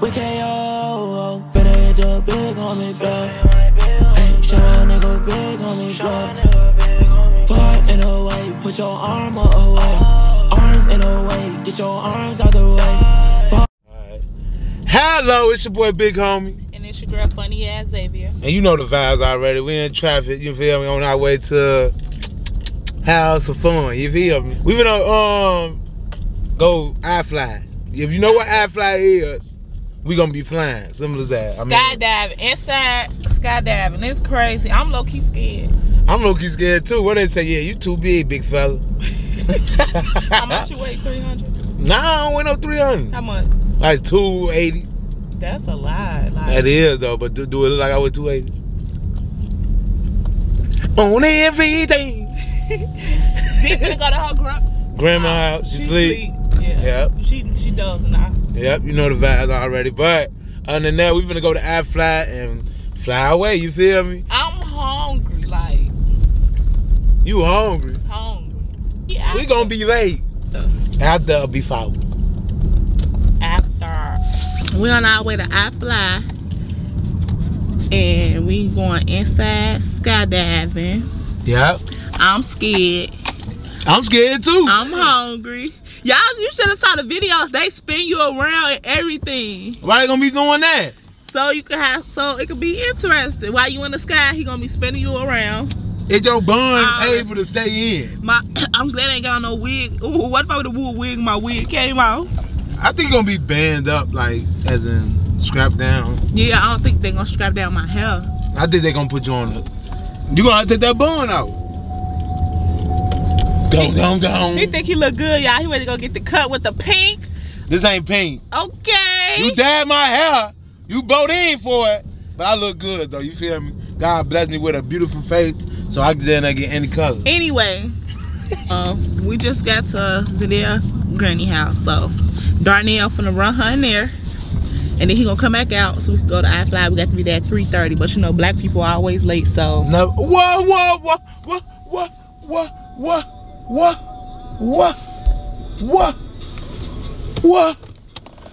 We KO, better hit the big homie block. Ayy, shout out nigga, big homie blocks. Far in the way, put your arm away. Arms in the way, get your arms out the way. Alright. Hello, it's your boy Big Homie. And it's your girl Funny Ass Xavier. And you know the vibes already. We in traffic, you feel me, on our way to House of Fun, you feel me? We gonna go iFly. If you know what iFly is, we gonna be flying. Simple as that. Skydiving inside, skydiving. It's crazy. I'm low key scared. I'm low key scared too. What they say? Yeah, you too big, big fella. How much you weigh? 300. Nah, I don't weigh no 300. How much? Like 280. That's a lot. Like, that is though. But do it look like I weigh 280? On everything. She finna go to her grandma house. She sleep. Yeah. Yep. She does now. Yep, you know the vibes already. But other than that, we finna go to iFly and fly away, you feel me? I'm hungry, like. You hungry? Hungry. Yeah. We gonna be late. After it'll be 5. After. We on our way to iFly. And we going inside skydiving. Yep. I'm scared. I'm scared too. I'm hungry. Y'all, you should have saw the videos. They spin you around and everything. Why they gonna be doing that? So you could have, so it could be interesting. While you in the sky, he gonna be spinning you around. Is your bun able to stay in? I'm glad I ain't got no wig. Ooh, what if I would've wore a wig and my wig came out? I think it's gonna be band up, like as in scrap down. Yeah, I don't think they gonna scrap down my hair. I think they gonna put you on the. You gonna have to take that bun out. Don't. He think he look good, y'all. He ready to go get the cut with the pink. This ain't pink. Okay. You dyed my hair. You bowed in for it. But I look good, though. You feel me? God bless me with a beautiful face so I can then get any color. Anyway, we just got to Zania granny house. So Darnell finna run her in there. And then he gonna come back out so we can go to iFly. We got to be there at 3:30. But you know, black people are always late, so. No. What?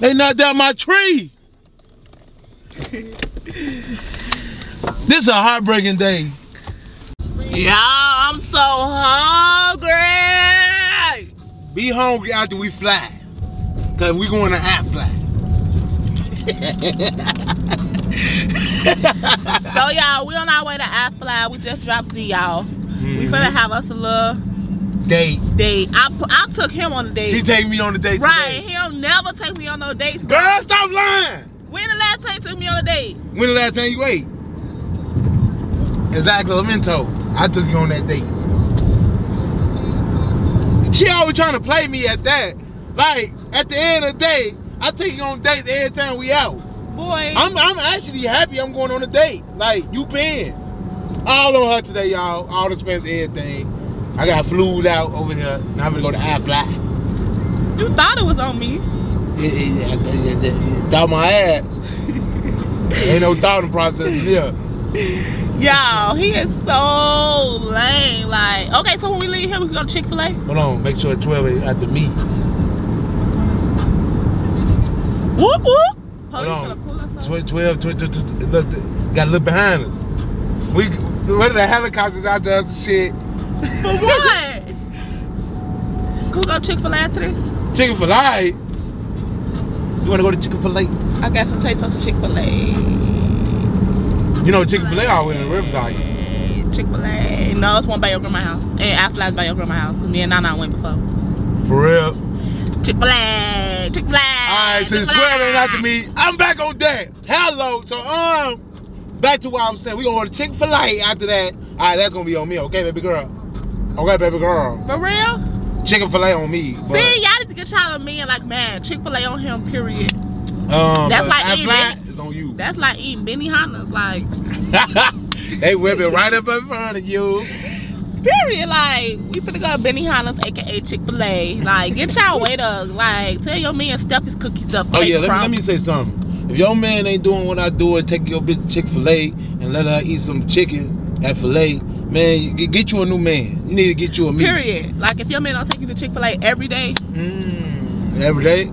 They knocked down my tree. This is a heartbreaking day. Y'all, I'm so hungry. Be hungry after we fly. Cause we going to iFly. So y'all, we on our way to iFly. We just dropped Z y'all. We finna have us a little date. I took him on a date. She take me on a date. Right, today. He'll never take me on no dates. Bro. Girl, stop lying. When the last time you took me on a date? When the last time you ate? Exactly, Lamento. I took you on that date. She always trying to play me at that. Like at the end of the day, I take you on dates every time we out. Boy, I'm actually happy I'm going on a date. Like you been all on her today, y'all. All the expense, everything. I got flued out over here. Now I'm gonna go to iFly. You thought it was on me. It thought my ass. Ain't no thought process here. Y'all, he is so lame. Like, okay, so when we leave here, we can go to Chick-fil-A? Hold on, make sure it's 12 is after me. Whoop, whoop. Hold on. 12, look, gotta look behind us. We, what are the helicopters out there and shit? For what? Could go Chick-fil-A after this? Chick-fil-A? You wanna go to Chick-fil-A? I got some taste for Chick-fil-A. You know Chick-fil-A all in the Riverside. Chick-fil-A. No, it's one by your grandma's house. And iFly's by your grandma's house because me and Nana went before. For real? Chick-fil-A. Chick-fil-A. Alright, since 12 ain't after me, I'm back on that. Hello. So, back to what I was saying. We gonna go to Chick-fil-A after that. Alright, that's gonna be on me, okay, baby girl? Okay, baby girl. For real? Chick-fil-A on me. But see, y'all need to get y'all on me and like, man, Chick-fil-A on him, period. That's like eating. It's on you. That's like eating Benihana's, like. They whip it right up in front of you. Period, like, we finna go to Benihana's, a.k.a. Chick-fil-A. Like, get y'all waiters. Like, tell your man step his cookies up. Oh, yeah, let me say something. If your man ain't doing what I do and take your bitch to Chick-fil-A and let her eat some chicken at filet, man, get you a new man. You need to get you a man. Period. Like if your man don't take you to Chick-fil-A every day, Every day?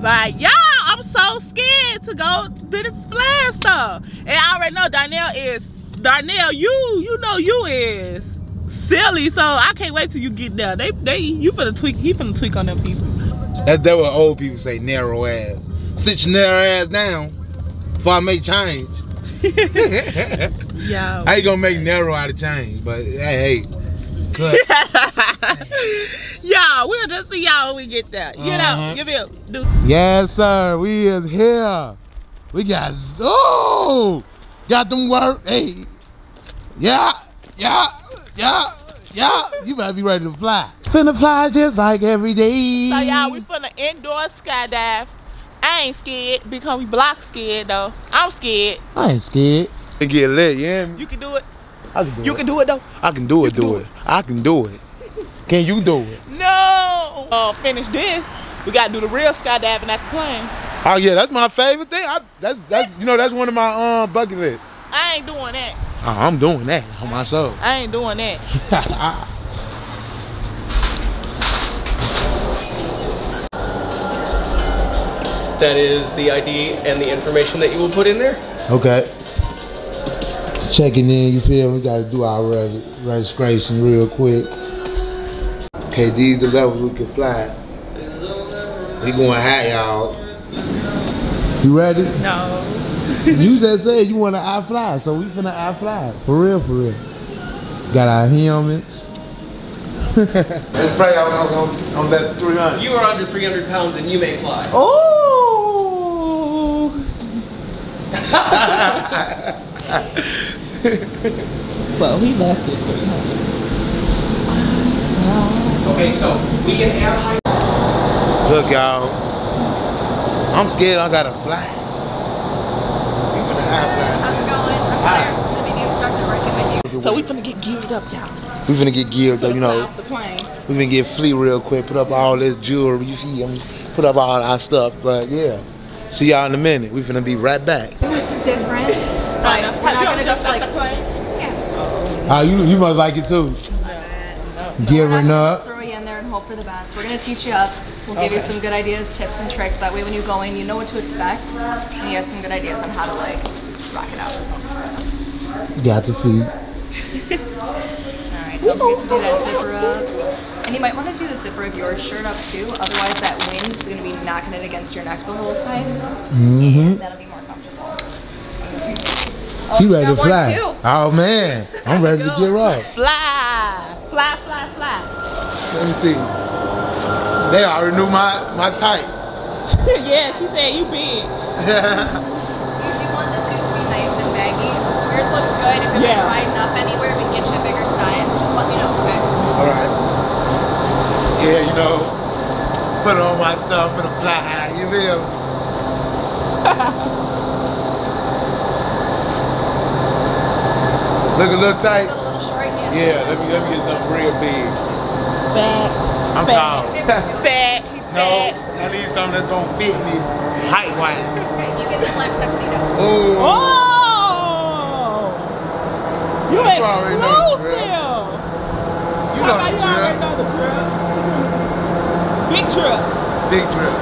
Like, y'all, I'm so scared to go to this flying stuff. And I already know Darnell, you know you is silly, so I can't wait till you get there. You finna tweak, he finna tweak on them people. That's what old people say, narrow ass. Sit your narrow ass down before I make change. Yo. I ain't gonna make narrow out of change, but hey. Good. Y'all, we'll just see y'all when we get there. You know, give me a dude. Yes, sir, we is here. We got got them work. Hey, yeah. You better be ready to fly. Finna fly just like every day. So y'all, we finna indoor skydive. I ain't scared because we block scared though. I'm scared. I ain't scared. You get lit, yeah. You can do it. You can do it though. I can do it. I can do it. Can you do it? No. Finish this. We gotta do the real skydiving at the plane. Oh yeah, that's my favorite thing. That's you know, that's one of my bucket lists. I ain't doing that. I'm doing that on my soul. I ain't doing that. That is the ID and the information that you will put in there. Okay. Checking in, you feel me? We gotta do our registration real quick. Okay, these the levels we can fly. We going high, y'all. You ready? No. You just said you wanna iFly, so we finna iFly. For real, for real. Got our helmets. Let's pray on that 300. You are under 300 pounds and you may fly. Oh! Well, we left it. Okay, so we can have high. Look, y'all. I'm scared I gotta fly. We finna high fly. How's it going? I'm gonna be the instructor working with you. So we finna get geared up, y'all. We finna get geared up, you know. We finna get flea real quick. Put up all this jewelry, you see. Put up all our stuff, but yeah. See y'all in a minute. We finna be right back. It's different. Right. We're not gonna just like, yeah. You must like it too. Gearing up. Just throw you in there and hope for the best. We're gonna teach you up. We'll give you some good ideas, tips, and tricks. That way, when you go in, you know what to expect, and you have some good ideas on how to like rock it out. Got the feet. All right. Don't forget to do that zipper up, and you might want to do the zipper of your shirt up too. Otherwise, that wind is gonna be knocking it against your neck the whole time. And that'll be more comfortable. She ready to fly. Oh man, I'm ready to get up. Fly, fly, fly, fly. Let me see. They already knew my type. Yeah, she said you big. You do want the suit to be nice and baggy. Yours looks good. If it was wide enough anywhere, we can get you a bigger size. Just let me know, okay? All right. Yeah, you know, put on my stuff for the fly high. You feel me? Look a little tight. A little short, yeah, let me get something real big. Fat. I'm tall. Fat. No, I need something that's gonna fit me height-wise. You get the black tuxedo. Ooh. Oh! You already know the drill. You know the drill. Big drill. Big drill.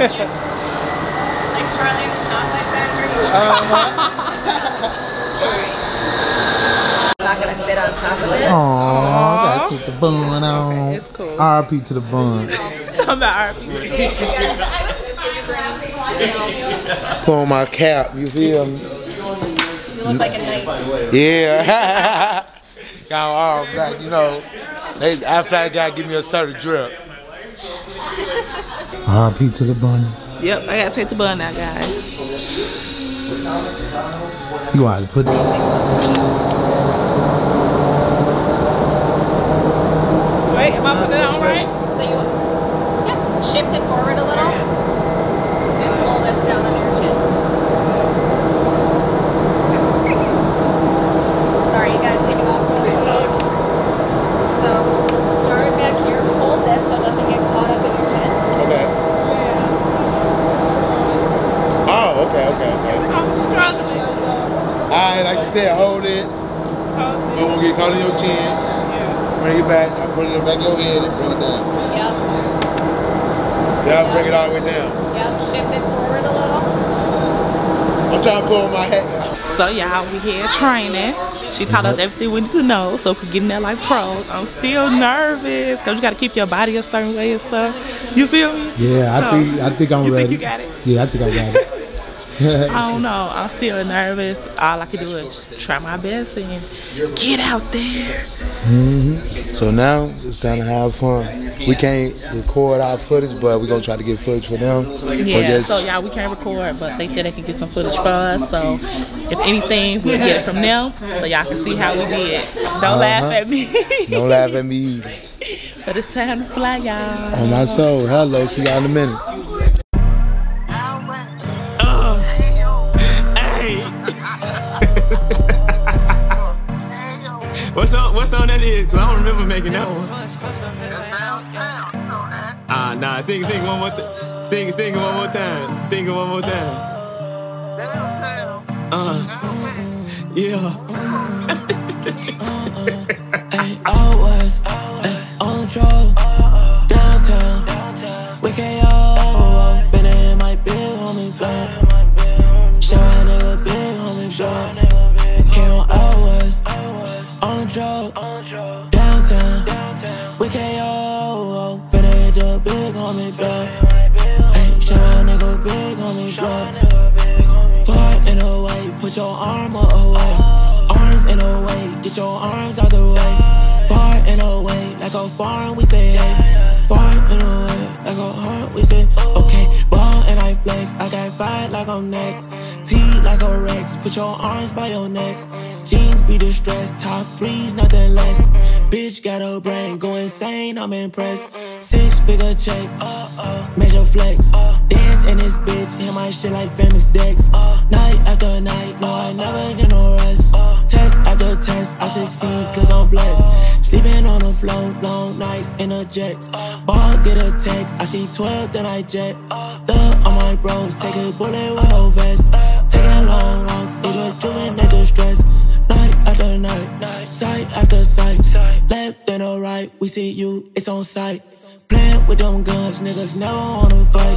Like Charlie the Chocolate Factory. Alright. It's not gonna fit on top of it. Aww, gotta keep the bun on. Okay, it's cool. RP to the bun. Talking about RP. Pull my cap, you feel me? You look like a knight. Yeah. Y'all all black, you know. They after that guy give me a certain drip. RP to the bun. Yep, I gotta take the bun out, guys. You gotta put Wait, am I putting it on right? So you yep, shift it forward a little. And pull this down under your chin. Sorry, you gotta take it off the table. So start back here, hold this so it doesn't get caught up in your chin. Okay. Yeah. Oh, okay, okay, okay. I'm struggling. Alright, like you said, hold it. You won't get caught in your chin. Bring it back. I put it in the back of your head and bring it down. Yep. Yeah, bring it all the way down. Yep, shift it forward a little. I'm trying to pull my head out. So y'all, we here training. She taught us everything we need to know, so we're getting there like pros. I'm still nervous because you got to keep your body a certain way and stuff. You feel me? Yeah, so, I think I'm ready. You think you got it? Yeah, I think I got it. I don't know. I'm still nervous. All I can do is try my best and get out there. Mm-hmm. So now it's time to have fun. We can't record our footage, but we're going to try to get footage for them. Yeah, so yeah, we can't record, but they said they can get some footage for us. So if anything, we'll get it from them so y'all can see how we did. Don't laugh at me. Don't laugh at me either. But it's time to fly, y'all. On my soul. Hello. See y'all in a minute. What song that is? Cause I don't remember making that one. Ah, nah, sing one more time. Sing one more time. Sing it one more time. Yeah. Always on control. Downtown. We can't all up in it. My big homie blood. Shout out to the big homie blood. Downtown, we KO, but they the big homie block. Hey, shout out nigga, big homie block. Far in the way, put your arm away. Arms in the way, get your arms out the way. Far in the way, like a farm, we say hey. Far in the way, like a heart, we say okay. Ball and I flex, I got fired like I'm next. T like a Rex, put your arms by your neck. Jeans be distressed, top threes, nothing less. Bitch got a brain, go insane, I'm impressed. 6-figure check, major flex. Dance in this bitch, hit my shit like famous decks. Night after night, no, I never get no rest. Test after test, I succeed cause I'm blessed. Sleeping on the floor, long nights in the jets. Ball get a tech, I see 12, then I jet. Thug on my bros, take a bullet with no vest. Taking long walks, even doing that distress. Night after night, sight after sight, left and a right, we see you, it's on sight. Playing with them guns, niggas never wanna fight.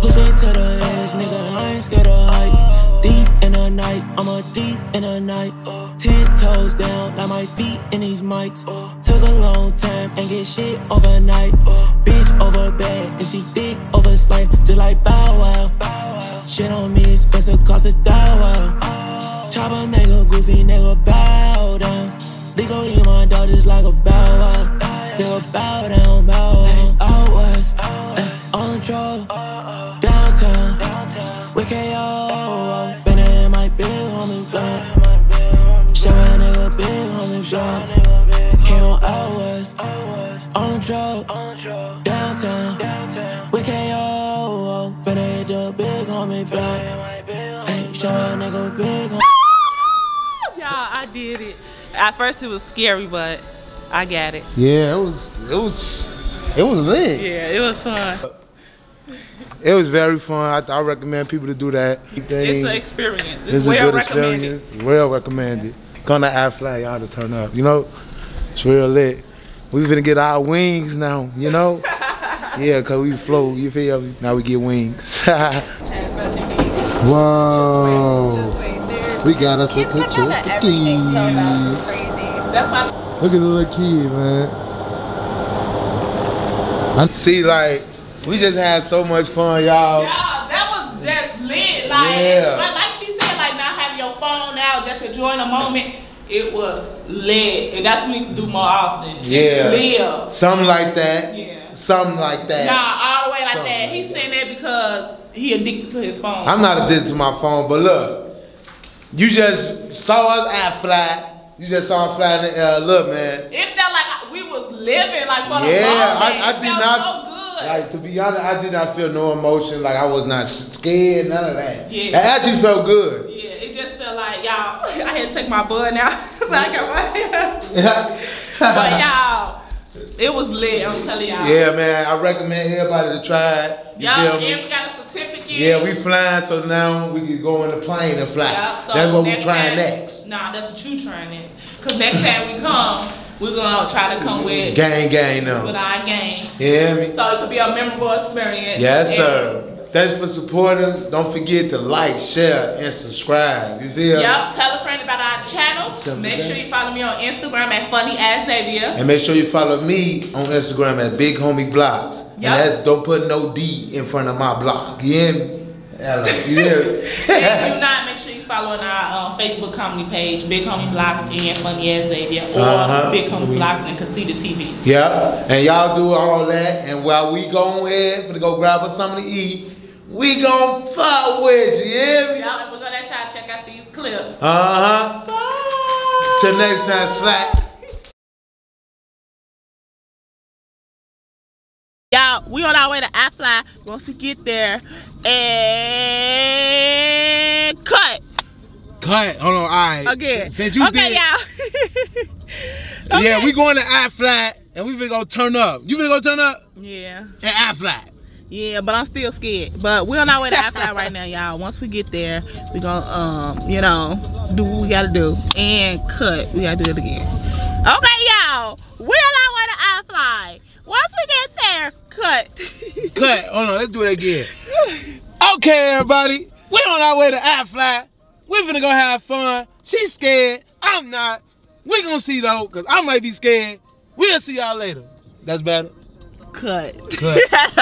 Push me to the edge, nigga, I ain't scared of heights. Deep in the night, I'm a deep in the night. 10 toes down, like my feet in these mics. Took a long time and get shit overnight. Bitch over bad, and she thick over slight. Just like Bow Wow. Shit on me, expensive, cost a $1,000. Chop a nigga, goofy nigga, bow down. They gon' eat my dog just like a bow wow. Nigga, bow down, bow down. Always on control, downtown. We KO, finna in my big homie blunt. Shout out nigga, big homie blunt. KO always on control, downtown. We KO, finna hit the big homie blunt. Hey, shout out nigga, big homie. I did it. At first it was scary, but I got it. Yeah, it was lit. Yeah, it was fun. It was very fun. I recommend people to do that. It's an experience. It's well recommended. Well recommended. Come to iFly, y'all to turn up. You know, it's real lit. We finna get our wings now, you know? Yeah, cause we flow, you feel me? Now we get wings. Whoa. Just wait. We got us a picture. So that was crazy. That's why. Look at the little kid, man. See, like, we just had so much fun, y'all. Y'all, that was just lit. Like, yeah. Like she said, like, not having your phone out, just enjoying the moment. it was lit, and that's what we do more often. Just yeah, live. Something like that. Yeah, something like that. Nah, all the way like something that. He's saying that because he addicted to his phone. I'm not addicted to my phone, but look, you just saw us at Fly. You just saw him fly in the air. Look, man, it felt like we was living like for the yeah, moment. I did not. So good. Like, to be honest, I did not feel no emotion. Like, I was not scared, none of that. Yeah, it actually felt good. Yeah, it just felt like, y'all, I had to take my bud now. So I got my yeah. But y'all, it was lit. I'm telling y'all. Yeah, man, I recommend everybody to try it. Y'all, we got a certificate. Yeah, we flying, so now we can go on the plane and fly. Yep, so that's what we trying next. Nah, that's what you trying next. Cause next time we come, we're gonna try to come with gang now. With our gang. Yeah. So it could be a memorable experience. Yes, sir. Thanks for supporting. Don't forget to like, share, and subscribe. You feel? Yep. Tell a friend about our channel. Make sure you follow me on Instagram at funny@ZAVIA. And make sure you follow me on Instagram at bighomieblocks. Yep. And that's, don't put no D in front of my block. You hear me? Yeah. If you not, make sure you follow on our Facebook comedy page, Big Homie Blocks and Funny@ZAVIA, or Big Homie Blocks and Casita TV. Yeah. And y'all do all that. And while we go ahead to go grab us something to eat, we gon' fuck with you, yeah? Y'all, we're gonna try to check out these clips. Bye. Till next time, slack. Y'all, we on our way to iFly. Once we get there, and cut. Cut. Hold on, all right. Again. Since you okay, y'all. Okay. Yeah, we going to iFly, and we finna go turn up. You finna go turn up? Yeah. At iFly. Yeah, but I'm still scared. But we're on our way to iFly right now, y'all. Once we get there, we're gonna, you know, do what we gotta do. And cut. We gotta do it again. Okay, y'all. We're on our way to iFly. Once we get there, cut. Cut. Hold on, let's do it again. Okay, everybody. We're on our way to iFly. We're finna go have fun. She's scared. I'm not. We're gonna see, though, because I might be scared. We'll see y'all later. That's better. Cut. Cut.